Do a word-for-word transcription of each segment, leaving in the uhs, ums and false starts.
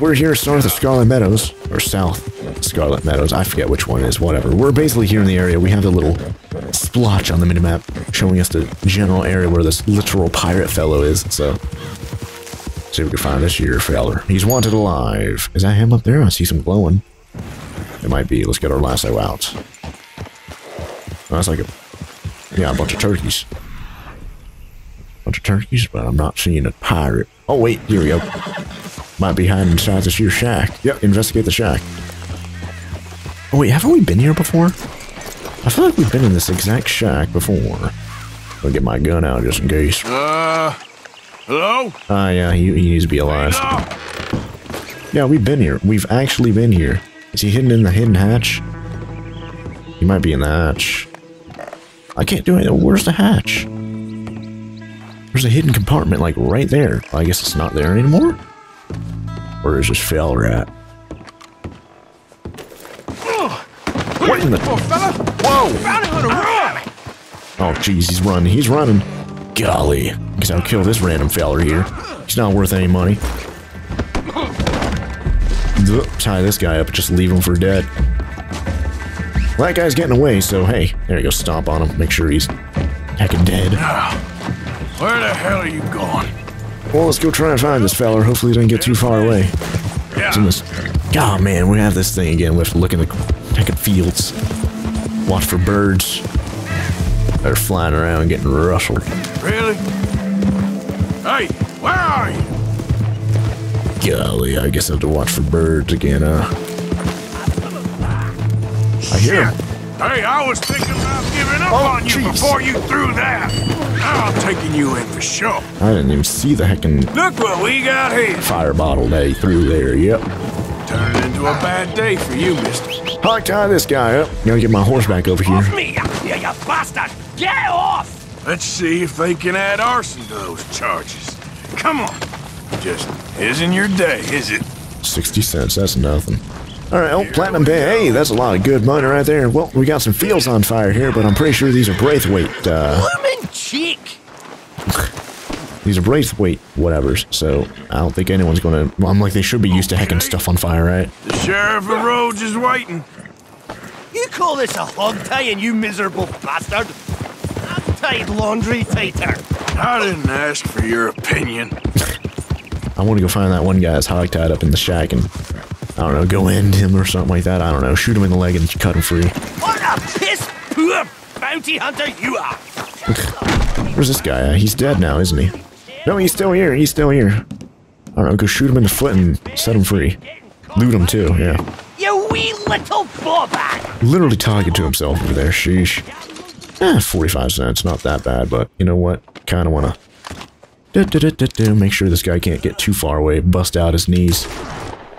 We're here north of Scarlet Meadows, or south Scarlet Meadows, I forget which one it is, whatever. We're basically here in the area. We have the little splotch on the minimap showing us the general area where this literal pirate fellow is, so... See if we can find this year feller. He's wanted alive. Is that him up there? I see some glowing. It might be. Let's get our lasso out. Oh, that's like a... Yeah, a bunch of turkeys. Bunch of turkeys, but I'm not seeing a pirate. Oh, wait. Here we go. Might be hiding inside this here shack. Yep, investigate the shack. Oh, wait. Haven't we been here before? I feel like we've been in this exact shack before. I'll get my gun out just in case. Uh... Hello? Ah, uh, yeah, he, he needs to be alive. Yeah, we've been here. We've actually been here. Is he hidden in the hidden hatch? He might be in the hatch. I can't do anything. Where's the hatch? There's a hidden compartment, like, right there. I guess it's not there anymore? Where is this feller at? What in the... Whoa! Oh, jeez, he's running. He's running. Golly. Guess I'll kill this random feller here. He's not worth any money. Tie this guy up and just leave him for dead. Well, that guy's getting away, so hey. There you go, stomp on him. Make sure he's heckin' dead. Where the hell are you going? Well, let's go try and find this feller. Hopefully he doesn't get too far away. Yeah. God, man, we have this thing again. We have to look in the heckin' fields. Watch for birds. They're flying around getting rustled. Really? Hey, where are you? Golly, I guess I have to watch for birds again, huh? I hear him. Hey, I was thinking about giving up oh, on you geez. before you threw that. Now I'm taking you in for sure. I didn't even see the heckin'... Look what we got here. Fire bottle they threw there, yep. Turned into a bad day for you, mister. I'll tie this guy up. Gotta get my horse back over here. Off me, you bastard! Get off! Let's see if they can add arson to those charges. Come on. Just isn't your day, is it? sixty cents, that's nothing. Alright, oh, platinum bay. Hey, that's a lot of good money right there. Well, we got some fields on fire here, but I'm pretty sure these are Braithwaite, uh... Lemon cheek! These are Braithwaite whatevers, so I don't think anyone's gonna... Well, I'm like, they should be used to heckin' stuff on fire, right? The Sheriff of Rhodes is waiting. You call this a hog tying, you miserable bastard? I've tied laundry tighter. I didn't ask for your opinion. I want to go find that one guy that's hog tied up in the shack and, I don't know, go end him or something like that. I don't know, shoot him in the leg and cut him free. What a piss poor bounty hunter you are! Where's this guy at? He's dead now, isn't he? No, he's still here, he's still here. I don't know, go shoot him in the foot and set him free. Loot him too, yeah. You wee little bawbag! Literally talking to himself over there, sheesh. Eh, forty-five cents, not that bad, but you know what? Kinda wanna... Do, do, do, do, do. Make sure this guy can't get too far away, bust out his knees.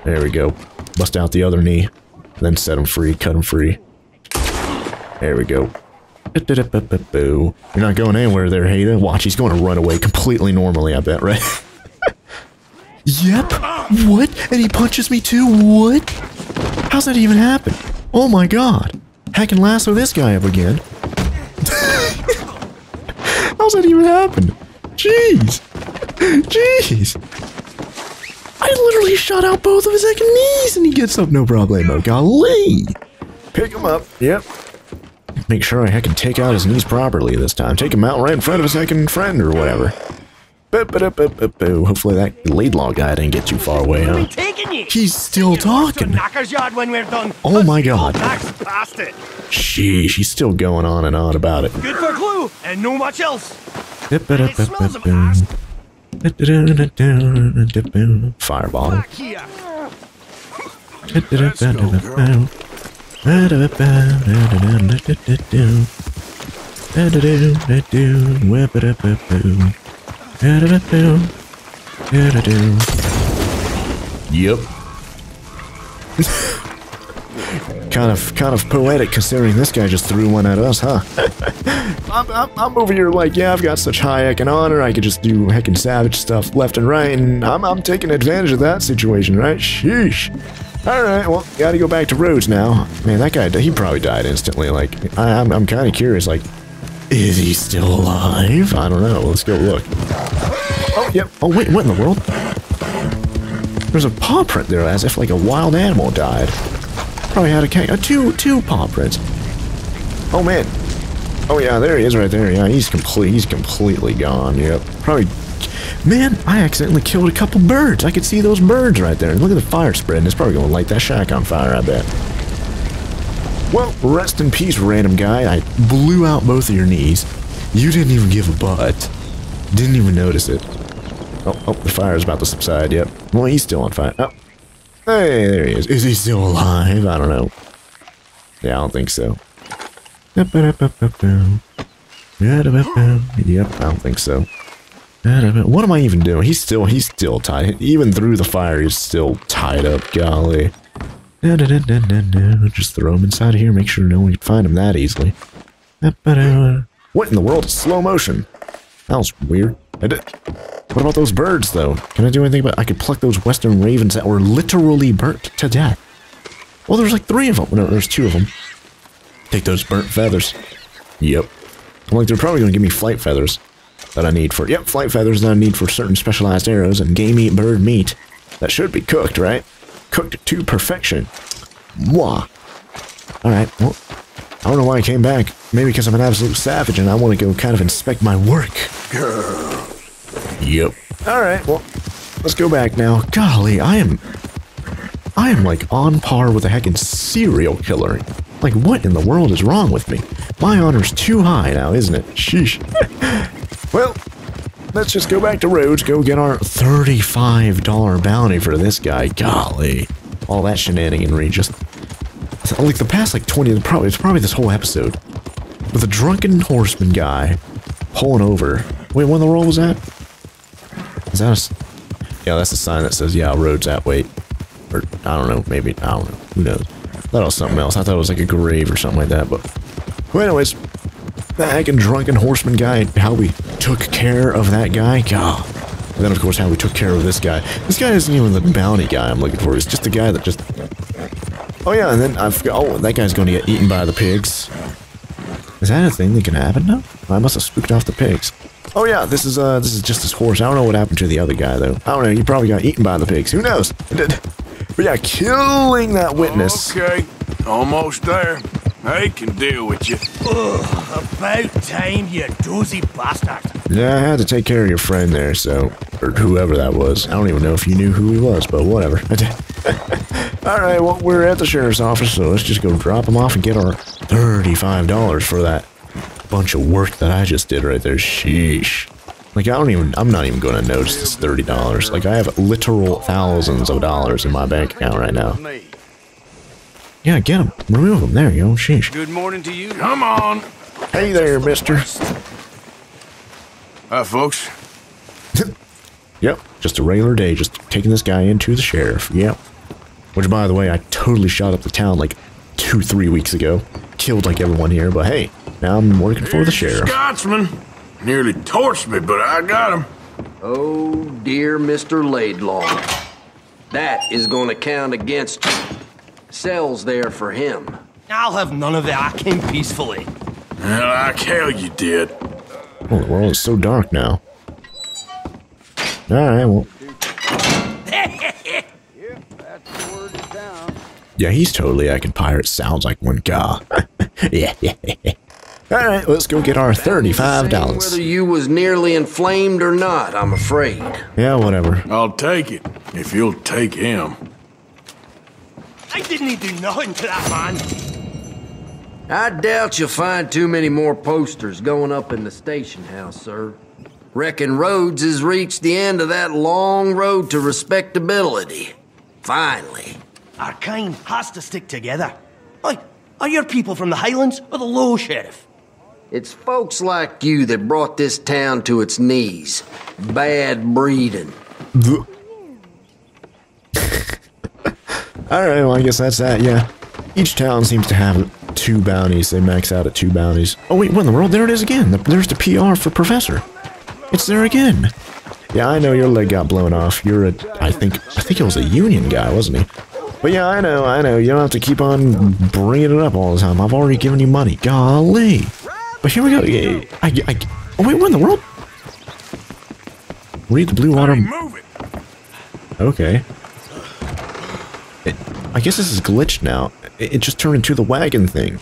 There we go. Bust out the other knee, then set him free, cut him free. There we go. Do, do, do, do, do. You're not going anywhere there, Hayden. Watch, he's gonna run away completely normally, I bet, right? Yep! What? And he punches me too? What? How's that even happen? Oh my god! I can lasso this guy up again. How's that even happen? Jeez! Jeez! I literally shot out both of his second knees and he gets up no problemo. Golly! Pick him up. Yep. Make sure I can take out his knees properly this time. Take him out right in front of his second friend or whatever. Hopefully that Laidlaw guy didn't get too far away, huh? He's still talking! Oh my god. Sheesh, he's still going on and on about it. Good for glue and no much else. Fireball. Yep. kind of, kind of poetic considering this guy just threw one at us, huh? I'm, I'm, I'm over here like, yeah, I've got such high heckin' honor, I could just do heckin' savage stuff left and right, and I'm, I'm taking advantage of that situation, right? Sheesh. Alright, well, gotta go back to Rhodes now. Man, that guy, he probably died instantly, like, I, I'm, I'm kinda curious, like, is he still alive? I don't know, let's go look. Oh, yep. Oh, wait, what in the world? There's a paw print there as if like a wild animal died. Probably had a cat. Uh, two, two paw prints. Oh man. Oh yeah, there he is right there. Yeah, he's complete. He's completely gone. Yep. Probably. Man, I accidentally killed a couple birds. I could see those birds right there. And look at the fire spreading. It's probably going to light that shack on fire, I bet. Well, rest in peace, random guy. I blew out both of your knees. You didn't even give a butt. Didn't even notice it. Oh, oh, the fire is about to subside, yep. Well, he's still on fire. Oh. Hey, there he is. Is he still alive? I don't know. Yeah, I don't think so. Yep, I don't think so. What am I even doing? He's still, he's still tied. Even through the fire, he's still tied up. Golly. Just throw him inside here. Make sure no one can find him that easily. What in the world is slow motion? That was weird. I did. What about those birds, though? Can I do anything about it? I could pluck those western ravens that were literally burnt to death. Well, there's like three of them. No, there's two of them. Take those burnt feathers. Yep. I'm like, they're probably going to give me flight feathers that I need for... Yep, flight feathers that I need for certain specialized arrows and game meat, bird meat. That should be cooked, right? Cooked to perfection. Mwah. Alright, well, I don't know why I came back. Maybe because I'm an absolute savage and I want to go kind of inspect my work. Yep. Alright, well, let's go back now. Golly, I am... I am, like, on par with a heckin' serial killer. Like, what in the world is wrong with me? My honor's too high now, isn't it? Sheesh. Well, let's just go back to Rhodes, go get our thirty-five dollar bounty for this guy. Golly. All that shenaniganry just... Like, the past, like, twenty... Probably, it's probably this whole episode. With a drunken horseman guy pulling over. Wait, what in the world was that? Is that a... Yeah, that's a sign that says, yeah, Rhodes that way. Or, I don't know, maybe, I don't know, who knows. That was something else. I thought it was like a grave or something like that, but... Well, anyways, that heckin' drunken horseman guy, how we took care of that guy, God. And then, of course, how we took care of this guy. This guy isn't even the bounty guy I'm looking for. He's just the guy that just... Oh, yeah, and then I've... Oh, that guy's going to get eaten by the pigs. Is that a thing that can happen now? I must have spooked off the pigs. Oh, yeah, this is, uh, this is just his horse. I don't know what happened to the other guy, though. I don't know. He probably got eaten by the pigs. Who knows? It did... But yeah, killing that witness. Okay, almost there. I can deal with you. Ugh, about time, you doozy bastard. Yeah, I had to take care of your friend there, so... Or whoever that was. I don't even know if you knew who he was, but whatever. Alright, well, we're at the sheriff's office, so let's just go drop him off and get our thirty-five dollars for that bunch of work that I just did right there. Sheesh. Like, I don't even, I'm not even going to notice this thirty dollars. Like, I have literal thousands of dollars in my bank account right now. Yeah, get him. Remove him. There you go. Sheesh. Good morning to you. Come on. Hey there, mister. Hi, folks. Yep. Just a regular day. Just taking this guy into the sheriff. Yep. Which, by the way, I totally shot up the town like two, three weeks ago. Killed like everyone here, but hey, now I'm working Here's for the sheriff. Scotsman. Nearly torched me, but I got him. Oh, dear Mister Laidlaw. That is going to count against you. Cell's there for him. I'll have none of that. I came peacefully. Well, like hell you did. Oh, the world is so dark now. All right, well. Yeah, he's totally acting pirate. Sounds like one guy. Yeah, yeah, yeah. Alright, let's go get our thirty-five dollars. Whether you was nearly inflamed or not, I'm afraid. Yeah, whatever. I'll take it, if you'll take him. I didn't do nothing to that man. I doubt you'll find too many more posters going up in the station house, sir. Reckon Rhodes has reached the end of that long road to respectability. Finally. Our kind has to stick together. Oi, are your people from the Highlands or the Low, Sheriff? It's folks like you that brought this town to its knees. Bad breeding. Alright, well I guess that's that, yeah. Each town seems to have two bounties. They max out at two bounties. Oh wait, what in the world? There it is again. There's the P R for Professor. It's there again. Yeah, I know your leg got blown off. You're a, I think, I think it was a Union guy, wasn't he? But yeah, I know, I know. You don't have to keep on bringing it up all the time. I've already given you money. Golly. But here we go. I, I, I, oh, wait, what in the world? Read the blue water. Okay. It, I guess this is glitched now. It, it just turned into the wagon thing.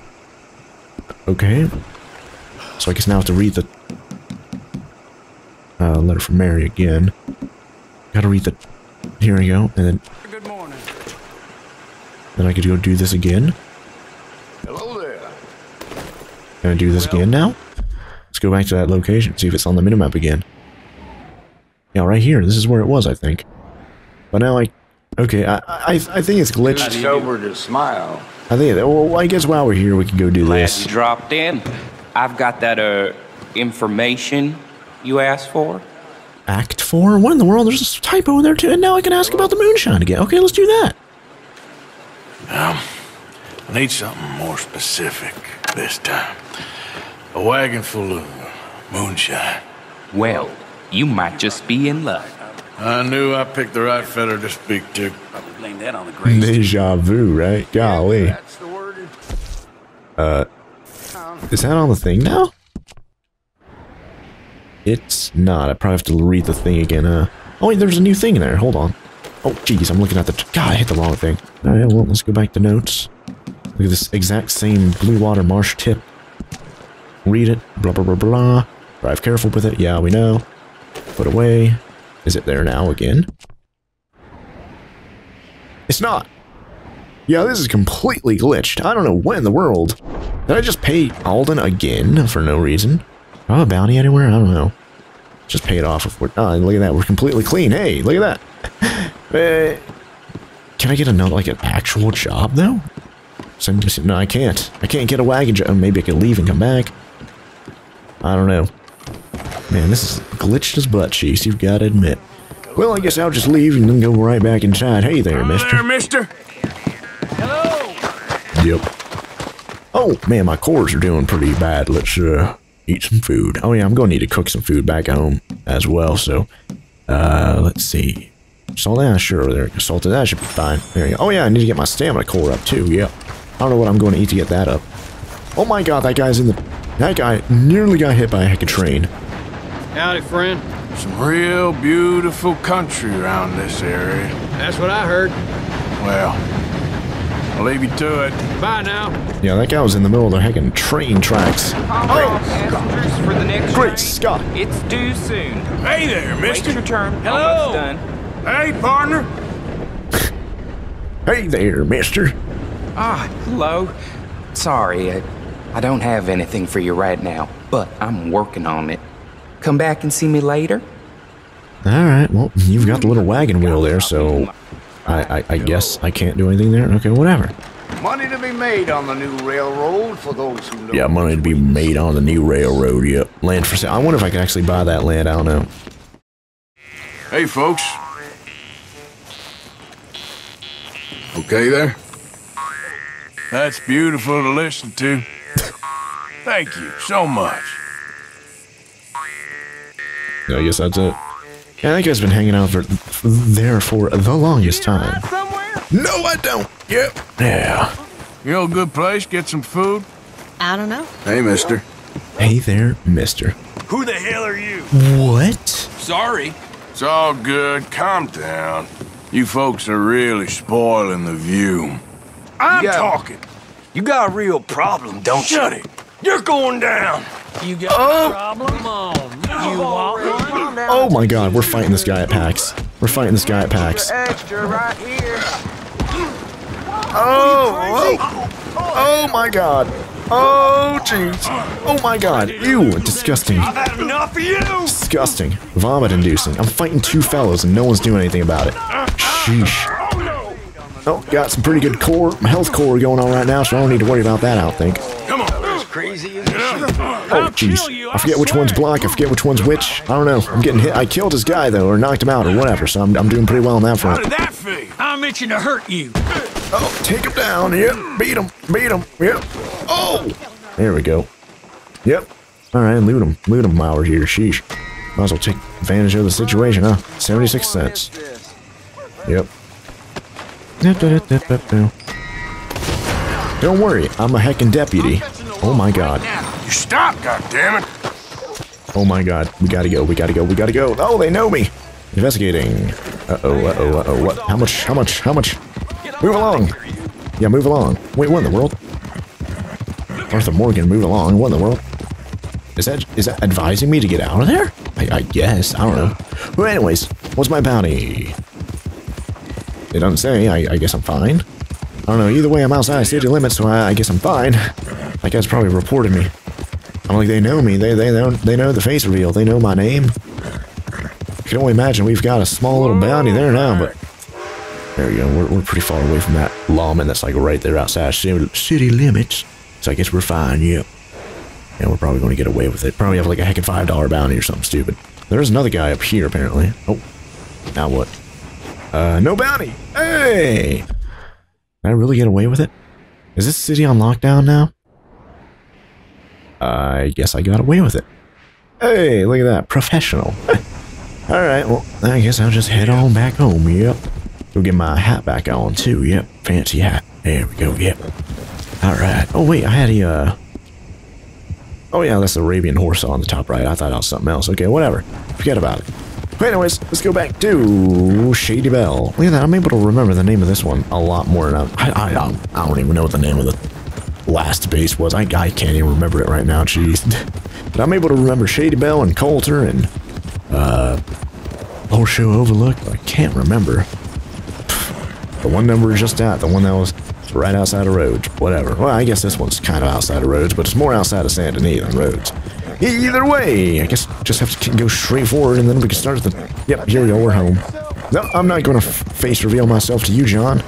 Okay. So I guess now I have to read the uh, letter from Mary again. Gotta read the... Here we go, and then... Good morning. Then I could go do this again. Hello there. Can I do this well. again now? Let's go back to that location, see if it's on the minimap again. Yeah, right here. This is where it was, I think. But now I... Okay, I I, I think it's glitched. It's over to smile. I think... Well, I guess while we're here, we can go do Glad this. You dropped in. I've got that, uh, information you asked for. Act four? What in the world? There's a typo in there, too. And now I can ask about the moonshine again. Okay, let's do that. Um, I need something more specific this time. A wagon full of moonshine. Well, you might just be in luck. I knew I picked the right feather to speak to. Probably blame that on the grace. Deja vu, right? Golly. Yeah, that's the word. Uh, is that on the thing now? It's not. I probably have to read the thing again. Uh, oh wait, there's a new thing in there. Hold on. Oh jeez, I'm looking at the... God, I hit the wrong thing. All right, well, let's go back to notes. Look at this exact same Blue Water Marsh tip. Read it. Blah, blah, blah, blah. Drive careful with it. Yeah, we know. Put away. Is it there now again? It's not. Yeah, this is completely glitched. I don't know what in the world. Did I just pay Alden again for no reason? Oh, a bounty anywhere? I don't know. Just pay it off if we're done. Oh, look at that. We're completely clean. Hey, look at that. uh, can I get another, like, an actual job, though? So just, no, I can't. I can't get a wagon job. Maybe I can leave and come back. I don't know. Man, this is glitched as butt cheese, you've got to admit. Well, I guess I'll just leave and then go right back inside. Hey there, mister. Hello there, mister. Hello. Yep. Oh, man, my cores are doing pretty bad. Let's, uh... eat some food. Oh yeah, I'm gonna need to cook some food back at home as well, so uh let's see. Salt ash, sure, there, salted ash should be fine. There you go. Oh yeah, I need to get my stamina core up too, yeah. I don't know what I'm gonna eat to get that up. Oh my god, that guy's in the that guy nearly got hit by a heck of a train. Howdy, friend. Some real beautiful country around this area. That's what I heard. Well, I'll leave you to it. Bye now. Yeah, that guy was in the middle of the heckin' train tracks. Oh, for the next Great train. Scott! It's due soon. Hey there, mister. Wait your turn. Hello. Done. Hey, partner. Hey there, mister. Ah, hello. Sorry, I, I don't have anything for you right now, but I'm working on it. Come back and see me later. All right. Well, you've got the little wagon wheel there, so. I, I, I guess I can't do anything there? Okay, whatever. Money to be made on the new railroad for those who know. Yeah, money to be made on the new railroad, yep. Land for sale. I wonder if I can actually buy that land, I don't know. Hey, folks. Okay there? That's beautiful to listen to. Thank you so much. Yeah, I guess that's it. Yeah, that guy's been hanging out for, there for the longest time. No, I don't. Yep. Yeah. You know a good place? Get some food? I don't know. Hey, mister. Hey there, mister. Who the hell are you? What? Sorry. It's all good. Calm down. You folks are really spoiling the view. I'm you got, talking. You got a real problem, don't Shut you? Shut it. You're going down. You got oh. a problem on. You want one? Oh my god, we're fighting this guy at PAX. We're fighting this guy at PAX. Oh, oh, oh my god. Oh, jeez. Oh my god. Ew, disgusting. I've had enough of you. Disgusting. Vomit inducing. I'm fighting two fellows and no one's doing anything about it. Sheesh. Oh, got some pretty good core, health core going on right now, so I don't need to worry about that, I don't think. Come on. Crazy as oh jeez, I forget which one's black, I forget which one's which. I don't know. I'm getting hit. I killed this guy though, or knocked him out, or whatever. So I'm I'm doing pretty well on that front. I'm itching to hurt you. Oh, take him down. Yep, beat him, beat him. Yep. Oh, there we go. Yep. All right, loot him, loot him while we're here. Sheesh. Might as well take advantage of the situation, huh? Seventy-six cents. Yep. Don't worry, I'm a heckin' deputy. Oh my god. You stop, goddammit! Oh my god, we gotta go, we gotta go, we gotta go! Oh, they know me! Investigating. Uh-oh, uh-oh, uh-oh, what? How much, how much, how much? Move along. Yeah, move along. Wait, what in the world? Arthur Morgan, move along. What in the world? Is that is that advising me to get out of there? I, I guess. I don't know. But anyways, what's my bounty? It doesn't say. I, I guess I'm fine. I don't know. Either way, I'm outside city limits, so I, I guess I'm fine. That guy's probably reported me. I'm like, they know me. They they know they know the face reveal. They know my name. I can only imagine we've got a small little bounty there now, but there we go. We're, we're pretty far away from that lawman that's like right there outside city limits. So I guess we're fine. Yep. Yeah. And we're probably going to get away with it. Probably have like a heckin' five dollar bounty or something stupid. There's another guy up here apparently. Oh, now what? Uh, no bounty. Hey. Did I really get away with it? Is this city on lockdown now? I guess I got away with it. Hey, look at that. Professional. Alright, well, I guess I'll just head on back home. Yep. Go get my hat back on, too. Yep. Fancy hat. There we go. Yep. Alright. Oh, wait. I had a, uh... Oh, yeah. That's the Arabian horse on the top right. I thought that was something else. Okay, whatever. Forget about it. But anyways, let's go back to Shady Bell. Look at that. I'm able to remember the name of this one a lot more than I... I, I, don't, I don't even know what the name of the last base was. I, I can't even remember it right now. Jeez. But I'm able to remember Shady Bell and Coulter and... Uh... Old Show Overlook. I can't remember. The one that we're just at. The one that was right outside of Rhodes. Whatever. Well, I guess this one's kind of outside of Rhodes, but it's more outside of Saint Denis than Rhodes. Either way, I guess just have to go straight forward and then we can start at the... Yep, here we go, we're home. No, I'm not going to face reveal myself to you, John.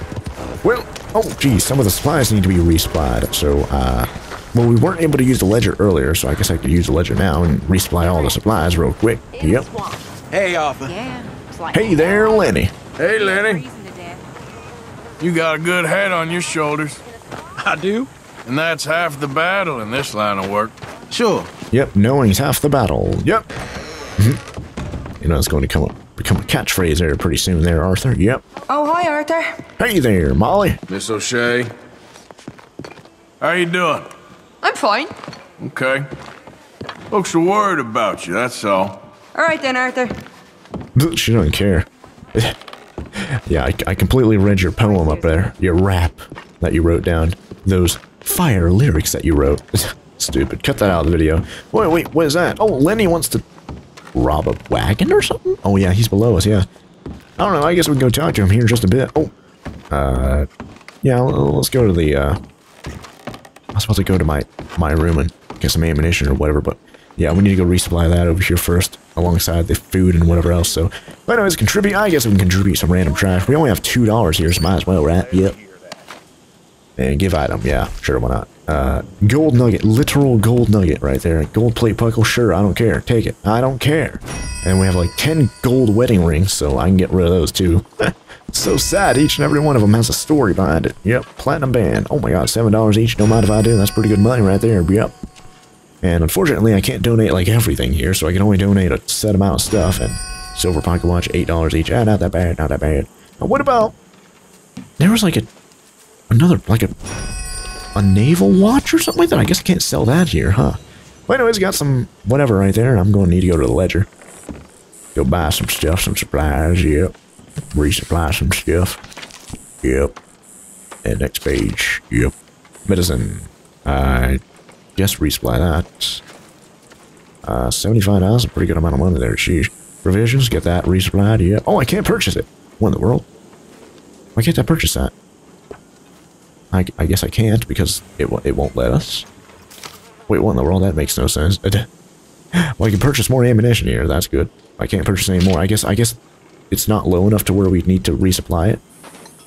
Well, oh geez, some of the supplies need to be resupplied, so, uh... Well, we weren't able to use the ledger earlier, so I guess I could use the ledger now and resupply all the supplies real quick. Yep. Hey, Arthur. Hey there, Lenny. Hey, Lenny. You got a good head on your shoulders. I do. And that's half the battle in this line of work. Sure. Yep, knowing's half the battle. Yep. You know, it's going to come up, become a catchphrase there pretty soon there, Arthur. Yep. Oh, hi, Arthur. Hey there, Molly. Miss O'Shea. How you doing? I'm fine. Okay. Folks are worried about you, that's all. All right then, Arthur. She doesn't care. Yeah, I, I completely read your poem up there. Your rap that you wrote down. Those fire lyrics that you wrote. Stupid. Cut that out of the video. Wait, wait, what is that? Oh, Lenny wants to rob a wagon or something? Oh, yeah, he's below us, yeah. I don't know, I guess we can go talk to him here in just a bit. Oh, uh, yeah, let's go to the, uh, I was supposed to go to my, my room and get some ammunition or whatever, but yeah, we need to go resupply that over here first, alongside the food and whatever else, so. But anyways, contribute, I guess we can contribute some random trash. We only have two dollars here, so might as well, right? Yep. And give item, yeah, sure, why not. Uh, gold nugget, literal gold nugget right there. Gold plate puckle, sure, I don't care. Take it. I don't care. And we have like ten gold wedding rings, so I can get rid of those too. So sad, each and every one of them has a story behind it. Yep, platinum band. Oh my god, seven dollars each, don't mind if I do. That's pretty good money right there, yep. And unfortunately, I can't donate like everything here, so I can only donate a set amount of stuff. And silver pocket watch, eight dollars each. Ah, not that bad, not that bad. Now what about... There was like a... Another, like a... A naval watch or something like that? I guess I can't sell that here, huh? Well, anyways, got some whatever right there. I'm going to need to go to the ledger. Go buy some stuff, some supplies, yep. Resupply some stuff, yep. And next page, yep. Medicine, I guess resupply that. Uh, seventy-five dollars, a pretty good amount of money there, jeez. Provisions, get that resupplied, yep. Oh, I can't purchase it. What in the world? Why can't I purchase that? I, I guess I can't because it it won't let us. Wait, what in the world? That makes no sense. Well, I can purchase more ammunition here. That's good. I can't purchase any more. I guess I guess it's not low enough to where we need to resupply it.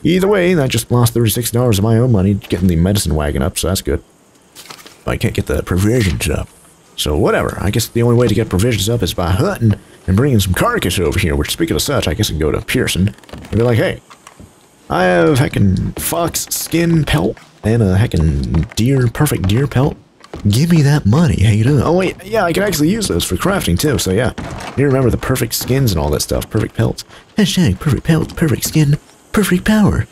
Either way, I just lost thirty-six dollars of my own money getting the medicine wagon up, so that's good. I can't get the provisions up, so whatever. I guess the only way to get provisions up is by hunting and bringing some carcass over here. Which, speaking of such, I guess I can go to Pearson and be like, hey. I have heckin' fox skin pelt and a heckin' deer, perfect deer pelt. Give me that money, how you doing? Oh wait, yeah, I can actually use those for crafting too, so yeah. You remember the perfect skins and all that stuff, perfect pelts. Hashtag perfect pelt, perfect skin, perfect power.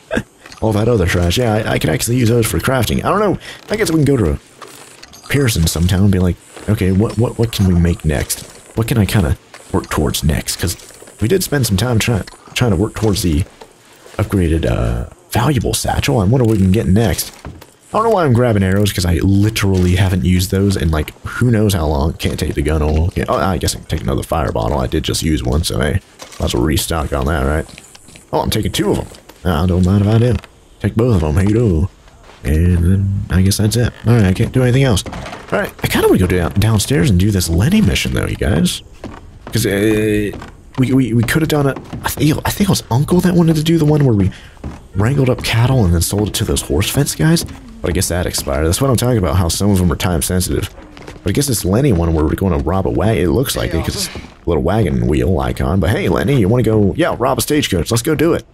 All that other trash, yeah, I, I can actually use those for crafting. I don't know, I guess we can go to Pearson sometime and be like, okay, what, what, what can we make next? What can I kind of work towards next? Because we did spend some time try, trying to work towards the upgraded uh, valuable satchel. I wonder what we can get next. I don't know why I'm grabbing arrows, because I literally haven't used those in like who knows how long. Can't take the gun oil. Can't, oh, I guess I can take another fire bottle. I did just use one, so hey, might as well restock on that, right? Oh, I'm taking two of them. I don't mind if I do. Take both of them. Hey, do. And then I guess that's it. All right, I can't do anything else. All right, I kind of want to go down, downstairs and do this Lenny mission though, you guys, because uh, we we, we could have done it. I think I think it was Uncle that wanted to do the one where we wrangled up cattle and then sold it to those horse fence guys. But I guess that expired. That's what I'm talking about. How some of them are time sensitive. But I guess this Lenny one where we're going to rob a wagon. It looks like it because it's a little wagon wheel icon. But hey, Lenny, you want to go? Yeah, rob a stagecoach. Let's go do it.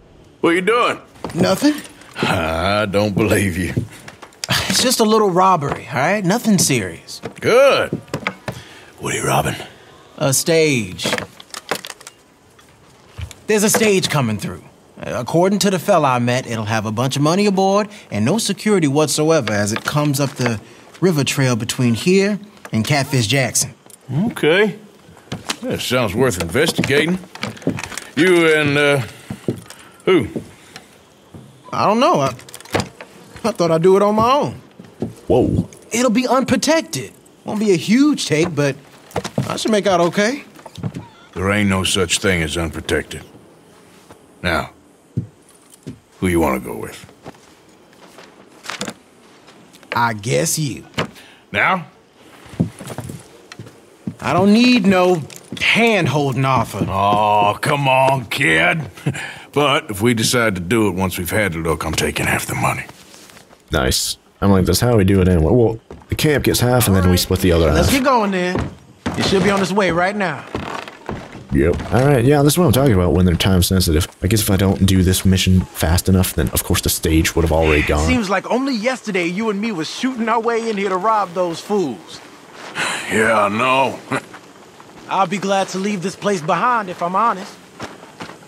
What are you doing? Nothing. I don't believe you. It's just a little robbery, all right? Nothing serious. Good. What are you robbing? A stage. There's a stage coming through. According to the fella I met, it'll have a bunch of money aboard and no security whatsoever as it comes up the river trail between here and Catfish Jackson. Okay. That sounds worth investigating. You and, uh, who? I don't know. I, I thought I'd do it on my own. Whoa. It'll be unprotected. Won't be a huge take, but I should make out okay. There ain't no such thing as unprotected. Now, who you want to go with? I guess you. Now? I don't need no hand-holding offer. Oh, come on, kid. But if we decide to do it once we've had a look, I'm taking half the money. Nice. I'm like, that's how we do it anyway. Well, the camp gets half and then we split the other half. Let's get going then. It should be on its way right now. Yep. All right. Yeah, that's what I'm talking about when they're time sensitive. I guess if I don't do this mission fast enough, then of course the stage would have already gone. Seems like only yesterday you and me was shooting our way in here to rob those fools. Yeah, I know. I'll be glad to leave this place behind if I'm honest.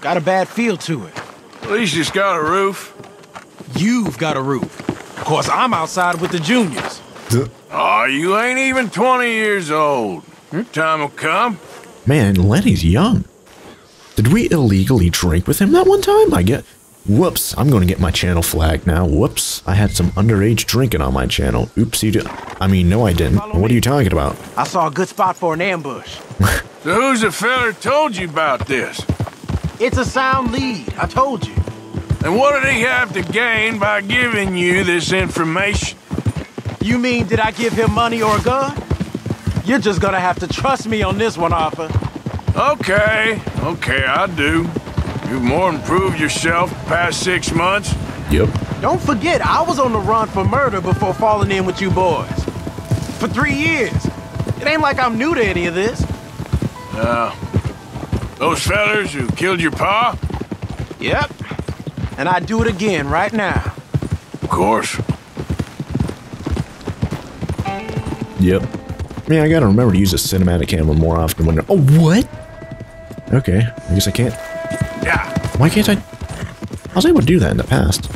Got a bad feel to it. At least it's got a roof. You've got a roof. Of course, I'm outside with the juniors. Duh. Oh, you ain't even twenty years old. Your time will come. Man, Lenny's young. Did we illegally drink with him that one time? I get... Whoops, I'm going to get my channel flagged now. Whoops, I had some underage drinking on my channel. Oops, you did... I mean, no, I didn't. Follow what me. Are you talking about? I saw a good spot for an ambush. So who's the fella told you about this? It's a sound lead, I told you. And what did he have to gain by giving you this information? You mean, did I give him money or a gun? You're just gonna have to trust me on this one, Arthur. Okay, okay, I do. You've more than proved yourself the past six months. Yep. Don't forget, I was on the run for murder before falling in with you boys. For three years. It ain't like I'm new to any of this. Uh... Those fellas who killed your pa? Yep. And I'd do it again right now. Of course. Yep. Man, I gotta remember to use a cinematic camera more often when... Oh, what? Okay. I guess I can't... Yeah. Why can't I... I was able to do that in the past.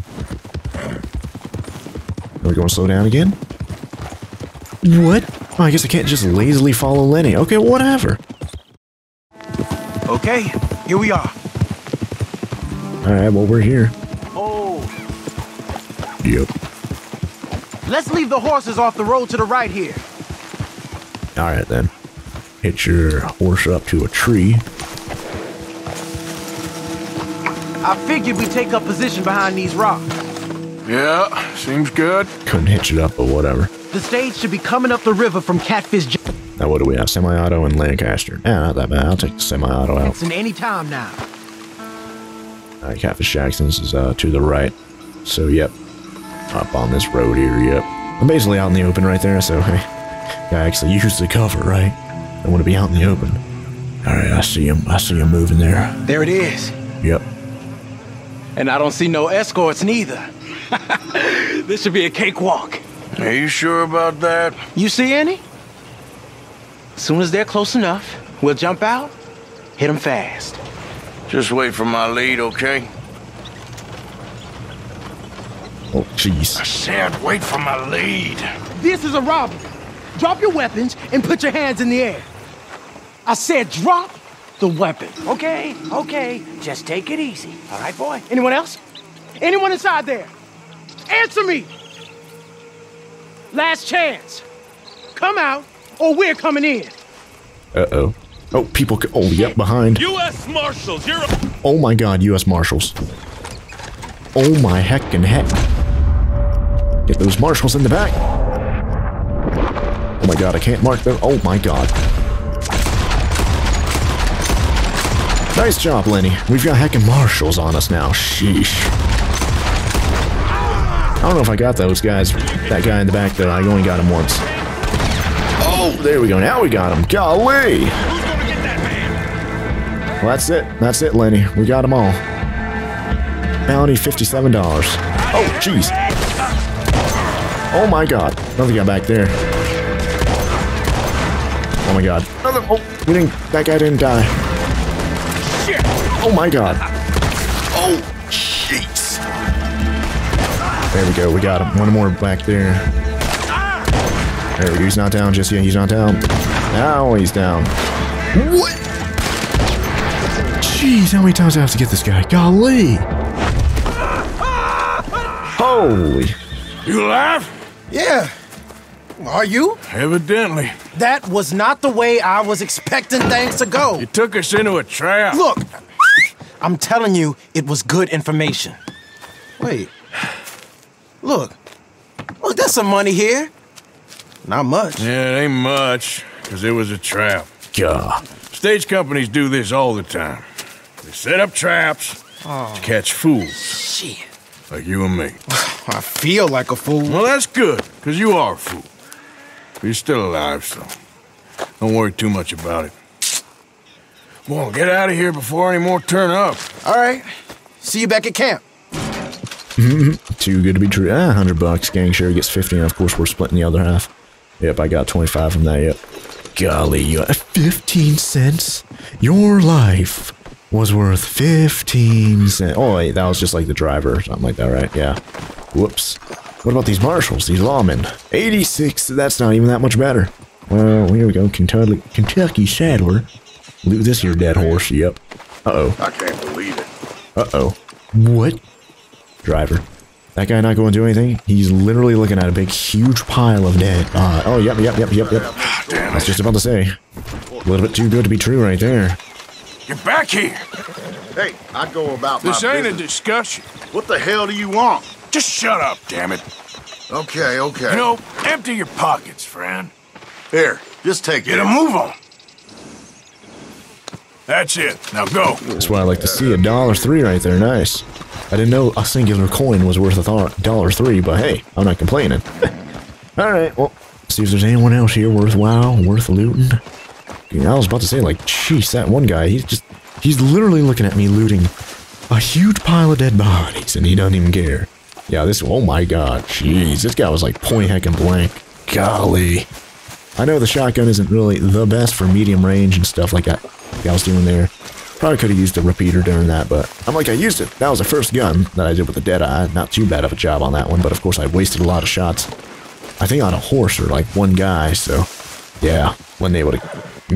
Are we gonna slow down again? What? Oh, I guess I can't just lazily follow Lenny. Okay, whatever. Okay, here we are. Alright, well, we're here. Oh. Yep. Let's leave the horses off the road to the right here. Alright, then. Hit your horse up to a tree. I figured we'd take up position behind these rocks. Yeah, seems good. Couldn't hitch it up, but whatever. The stage should be coming up the river from Catfish J. Now what do we have? Semi-auto and Lancaster. Yeah, not that bad. I'll take the semi-auto out. It's in any time now. All right, Catfish Jackson's is uh, to the right. So, yep. Up on this road here, yep. I'm basically out in the open right there, so hey. Gotta actually use the cover, right? I want to be out in the open. All right, I see him. I see him moving there. There it is. Yep. And I don't see no escorts neither. This should be a cakewalk. Are you sure about that? You see any? As soon as they're close enough, we'll jump out, hit them fast. Just wait for my lead, okay? Oh, jeez. I said wait for my lead. This is a robbery. Drop your weapons and put your hands in the air. I said drop the weapon. Okay, okay. Just take it easy. All right, boy? Anyone else? Anyone inside there? Answer me! Last chance. Come out, or we're coming in. Uh-oh. Oh, people can- oh, yep, behind. U S Marshals, you're a- Oh my god, U S Marshals. Oh my heckin' heck. Get those Marshals in the back. Oh my god, I can't mark them. Oh my god. Nice job, Lenny. We've got heckin' Marshals on us now. Sheesh. I don't know if I got those guys. That guy in the back, though, I only got him once. Oh, there we go. Now we got him. Golly. Well, that's it. That's it, Lenny. We got them all. Bounty fifty-seven dollars. Oh, jeez. Oh, my God. Another guy back there. Oh, my God. Another. Oh, we didn't. That guy didn't die. Shit. Oh, my God. Oh, jeez. There we go. We got him. One more back there. There we go. He's not down just yet. He's not down. Now he's down. What? Jeez, how many times do I have to get this guy? Golly! Holy! You alive? Yeah. Are you? Evidently. That was not the way I was expecting things to go. You took us into a trap. Look, I'm telling you, it was good information. Wait. Look. Look, there's some money here. Not much. Yeah, it ain't much, because it was a trap. God. Stage companies do this all the time. They set up traps oh, to catch fools. Shit. Like you and me. I feel like a fool. Well, that's good, because you are a fool. But you're still alive, so don't worry too much about it. Well, get out of here before any more turn up. All right. See you back at camp. Too good to be true. Ah, one hundred bucks. Gang share gets fifty, and of course, we're splitting the other half. Yep, I got twenty-five from that, yep. Golly, you got fifteen cents? Your life was worth fifteen cents. Oh, wait, that was just like the driver or something like that, right? Yeah. Whoops. What about these marshals, these lawmen? eighty-six, that's not even that much better. Well, here we go. Kentucky, Kentucky Saddler. Loot this here dead horse, yep. Uh-oh. I can't believe it. Uh-oh. What? Driver. That guy not going to do anything? He's literally looking at a big, huge pile of dead. Uh, oh, yep, yep, yep, yep, yep. Damn, I was just about to say. A little bit too good to be true right there. Get back here! Hey, I go about my business. This ain't a discussion. What the hell do you want? Just shut up, damn it. Okay, okay. You know, empty your pockets, friend. Here, just take it. Get a move on. That's it. Now go. That's what I like to see. A dollar three right there. Nice. I didn't know a singular coin was worth a dollar three, but hey, I'm not complaining. All right, well, see if there's anyone else here worthwhile, worth looting. I was about to say, like, jeez, that one guy, he's just, he's literally looking at me looting a huge pile of dead bodies, and he doesn't even care. Yeah, this, oh my god, jeez, this guy was like point heckin' blank. Golly. I know the shotgun isn't really the best for medium range and stuff like that. Like I was doing there. Probably could have used a repeater during that, but I'm like, I used it. That was the first gun that I did with the dead eye. Not too bad of a job on that one, but of course I wasted a lot of shots. I think on a horse or like one guy, so yeah, wasn't able to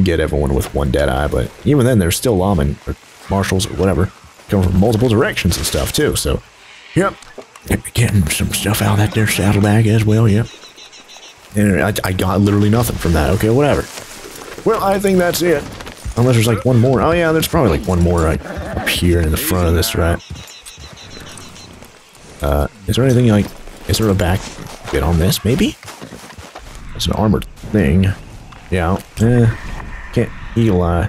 get everyone with one dead eye, but even then there's still lawmen or marshals or whatever coming from multiple directions and stuff too, so yep. Getting some stuff out of that there saddlebag as well, yep. And I, I got literally nothing from that, okay, whatever. Well, I think that's it. Unless there's like one more. Oh yeah, there's probably like one more like up here in the front of this, right? Uh, is there anything like, is there a back bit on this, maybe? It's an armored thing. Yeah, eh, can't heal I. I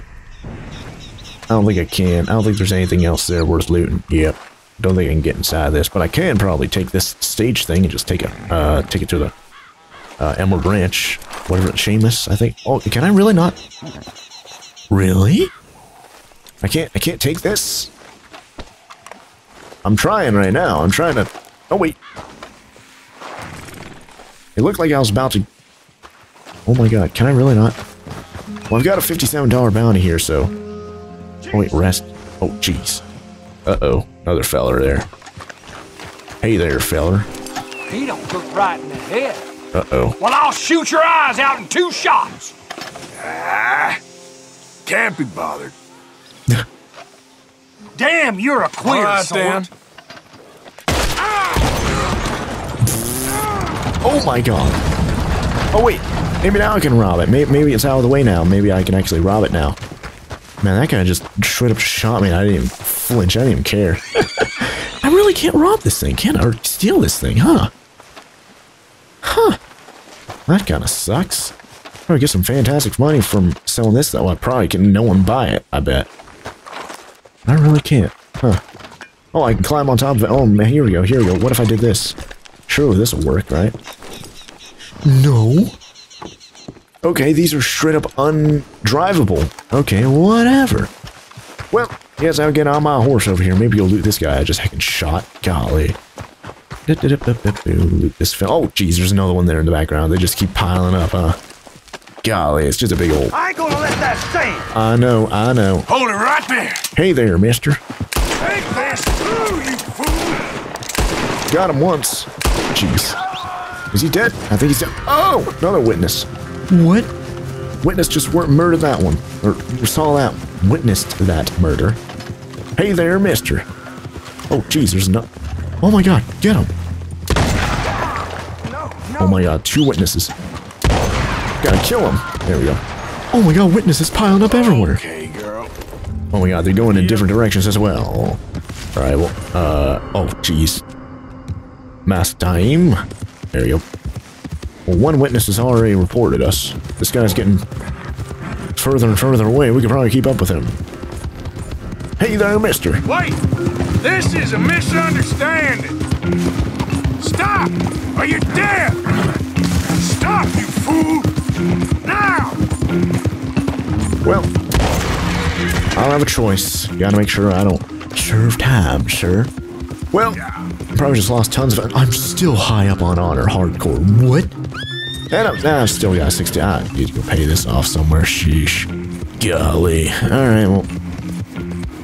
don't think I can. I don't think there's anything else there worth looting. Yep. Don't think I can get inside this, but I can probably take this stage thing and just take it, uh, take it to the uh, Emerald Ranch, whatever, Seamus, I think. Oh, can I really not? Really? I can't, I can't take this? I'm trying right now. I'm trying to... Oh, wait. It looked like I was about to... Oh, my God. Can I really not? Well, I've got a fifty-seven dollar bounty here, so... Oh, wait. Rest. Oh, jeez. Uh-oh. Another feller there. Hey there, feller. He don't look right in the head. Uh-oh. Well, I'll shoot your eyes out in two shots. Ah... Can't be bothered. Damn, you're a queer sort. Oh my god. Oh wait, maybe now I can rob it. Maybe, maybe it's out of the way now. Maybe I can actually rob it now. Man, that guy just straight up shot me and I didn't even flinch. I didn't even care. I really can't rob this thing, can I? Or steal this thing, huh? Huh. That kind of sucks. Probably get some fantastic money from selling this though. I probably can no one buy it, I bet. I really can't. Huh. Oh, I can climb on top of it. Oh man, here we go, here we go. What if I did this? Surely this'll work, right? No. Okay, these are straight up undrivable. Okay, whatever. Well, yes, I'm getting on my horse over here. Maybe you'll loot this guy I just heckin' shot. Golly. Loot this fell. Oh jeez, there's another one there in the background. They just keep piling up, huh? Golly, it's just a big old... I ain't gonna let that stay! I know, I know. Hold it right there! Hey there, mister. Take this through, you fool! Got him once. Jeez. Is he dead? I think he's dead. Oh! Another witness. What? Witness just weren't murdered that one. Or saw that. Witnessed that murder. Hey there, mister. Oh, jeez, there's no... Oh my god, get him! No, no. Oh my god, two witnesses. Gotta kill him. There we go. Oh my god, witnesses piling up everywhere. Okay, girl. Oh my god, they're going in different directions as well. Alright, well, uh, oh jeez. Mass time. There we go. Well, one witness has already reported us. This guy's getting further and further away. We can probably keep up with him. Hey there, mister. Wait! This is a misunderstanding. Stop! Are you deaf? Stop, you fool! Now! Well, I don't have a choice. Gotta make sure I don't serve time, sir. Well, yeah. Probably just lost tons of... I'm still high up on honor, hardcore. What? And I'm, nah, I've still got sixty. I need to go pay this off somewhere. Sheesh. Golly. Alright, well...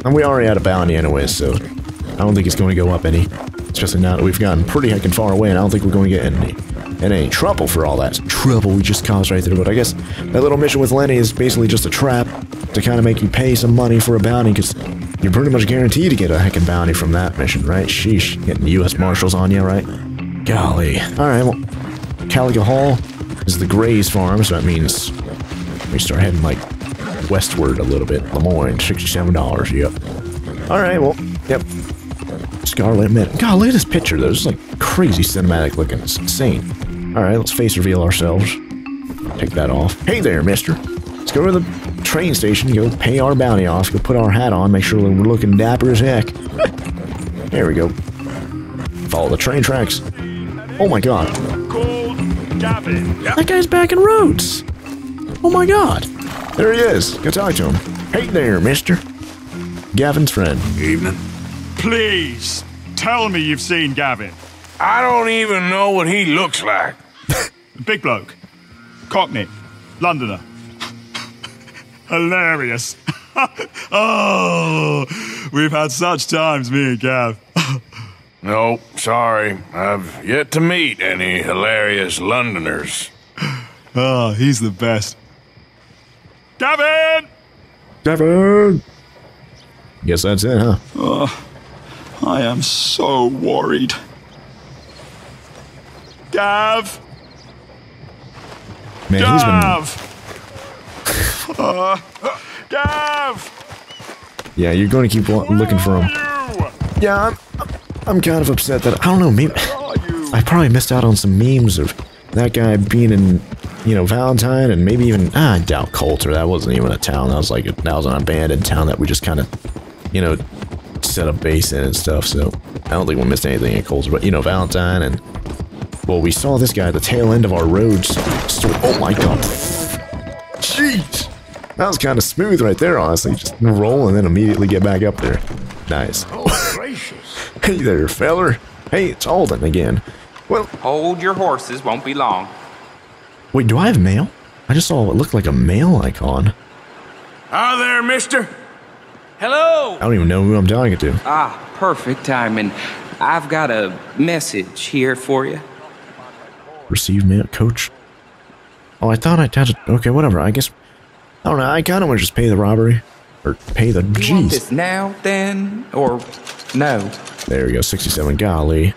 And we already had a bounty anyway, so... I don't think it's going to go up any. Especially now that we've gotten pretty heckin' far away, and I don't think we're going to get any... And any trouble for all that trouble we just caused right there. But I guess that little mission with Lenny is basically just a trap to kind of make you pay some money for a bounty, because you're pretty much guaranteed to get a heckin' bounty from that mission, right? Sheesh, getting U S Marshals on you, right? Golly. Alright, well, Calico Hall is the Gray's farm, so that means we start heading, like, westward a little bit. Lemoyne, sixty-seven dollars, yep. Alright, well, yep. Scarlet Mid. God, look at this picture, though. It's, like, crazy cinematic looking. It's insane. Alright, let's face reveal ourselves. Take that off. Hey there, mister. Let's go to the train station, go pay our bounty off, go put our hat on, make sure that we're looking dapper as heck. There we go. Follow the train tracks. Oh my god. That guy's back in Rhodes. Oh my god. There he is. Go talk to him. Hey there, mister. Gavin's friend. Evening. Please, tell me you've seen Gavin. I don't even know what he looks like. Big bloke. Cockney. Londoner. Hilarious. Oh, we've had such times, me and Gav. No, sorry. I've yet to meet any hilarious Londoners. Oh, he's the best. Gavin! Gavin! Guess that's it, huh? Oh, I am so worried. Gav! Man, Gav! He's been... uh, Gav! Yeah, you're going to keep looking for him. Yeah, I'm, I'm kind of upset that... I don't know, maybe... I probably missed out on some memes of that guy being in, you know, Valentine and maybe even... Ah, I doubt Coulter. That wasn't even a town. That was like... That was an abandoned town that we just kind of, you know, set up base in and stuff. So, I don't think we missed anything in Coulter. But, you know, Valentine and... Well, we saw this guy at the tail end of our roads. So, oh my god. Jeez. That was kind of smooth right there, honestly. Just roll and then immediately get back up there. Nice. Oh, gracious. Hey there, feller. Hey, it's Alden again. Well, hold your horses, won't be long. Wait, do I have mail? I just saw what looked like a mail icon. Hi there, mister. Hello. I don't even know who I'm talking to. Ah, perfect timing. I've got a message here for you. Receive mail, coach. Oh, I thought I had it. Okay, whatever. I guess. I don't know. I kind of want to just pay the robbery. Or pay the. Jeez. You want this now, then? Or no? There we go. sixty-seven. Golly.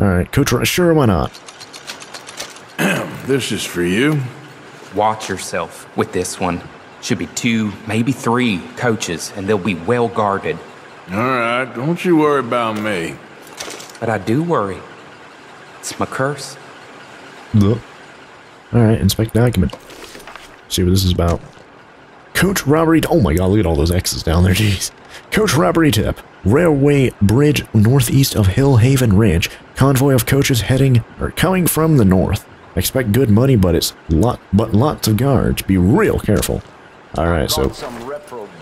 Alright, coach. Sure, why not? This is for you. Watch yourself with this one. Should be two, maybe three coaches, and they'll be well guarded. All right, don't you worry about me. But I do worry. It's my curse. All right, inspect document. See what this is about. Coach robbery. Oh my god, look at all those X's down there, jeez. Coach robbery tip. Railway bridge northeast of Hill Haven Ranch. Convoy of coaches heading or coming from the north. Expect good money, but it's lot, but lots of guards. Be real careful. All right, so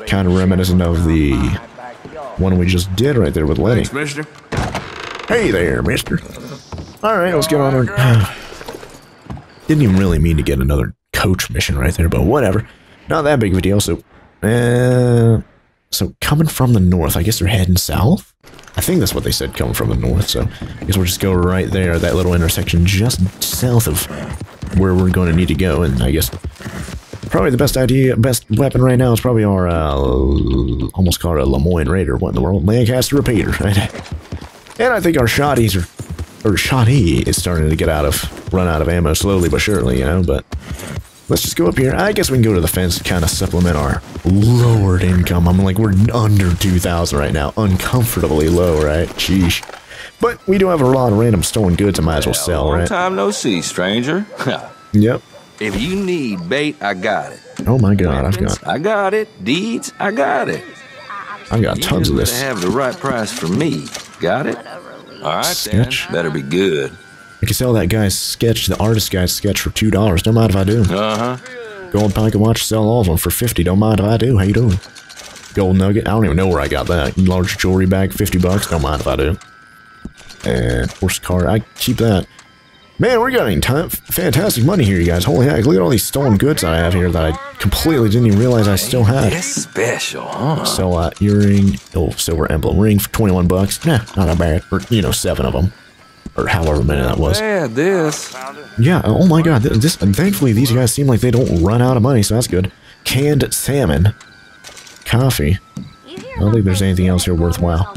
kind of reminiscent of the one we just did right there with Lenny. Thanks, mister. Hey there, mister. All right, let's get on our... Didn't even really mean to get another coach mission right there, but whatever. Not that big of a deal. So, uh, so coming from the north, I guess they're heading south. I think that's what they said, coming from the north. So I guess we'll just go right there, that little intersection just south of where we're going to need to go. And I guess probably the best idea, best weapon right now is probably our, uh, almost called a Lemoyne Raider. What in the world? Lancaster Repeater. Right? And I think our shotties are, or shotty is starting to get out of, run out of ammo slowly but surely, you know, but let's just go up here. I guess we can go to the fence to kind of supplement our lowered income. I'm like, we're under two thousand right now. Uncomfortably low, right? Sheesh. But we do have a lot of random stolen goods I might as well sell, right? Long time no see, stranger. Yep. If you need bait, I got it. Oh my god, I've got it. I got it. Deeds, I got it. I've got tons of this. You have the right price for me. Got it? All right, sketch. Then. Better be good. I can sell that guy's sketch, the artist guy's sketch, for two dollars. Don't mind if I do. Uh huh. Gold pocket watch, sell all of them for fifty. Don't mind if I do. How you doing? Gold nugget. I don't even know where I got that. Large jewelry bag, fifty bucks. Don't mind if I do. And horse car. I keep that. Man, we're getting time. Fantastic money here, you guys. Holy heck! Look at all these stolen goods I have here that I completely didn't even realize I still had. It's special, huh? So, uh, earring, oh, silver emblem ring for twenty-one bucks. Nah, not a bad. Or, you know, seven of them. Or however many that was. Yeah, this. Yeah, oh my god. This, and thankfully, these guys seem like they don't run out of money, so that's good. Canned salmon. Coffee. I don't think there's anything else here worthwhile.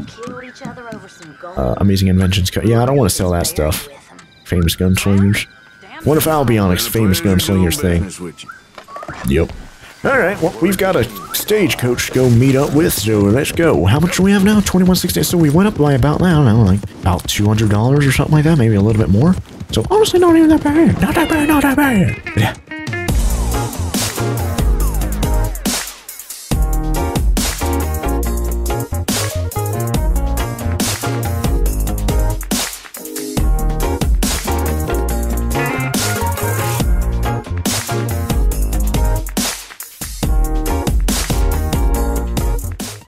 Uh, amazing inventions. Yeah, I don't want to sell that stuff. Famous gunslingers. What if I'll be on a famous gunslingers thing? Yep. Alright, well, we've got a stagecoach to go meet up with, so let's go. How much do we have now? twenty-one sixty. So we went up by about, I don't know, like about two hundred dollars or something like that, maybe a little bit more. So honestly, not even that bad. Not that bad, not that bad. Yeah.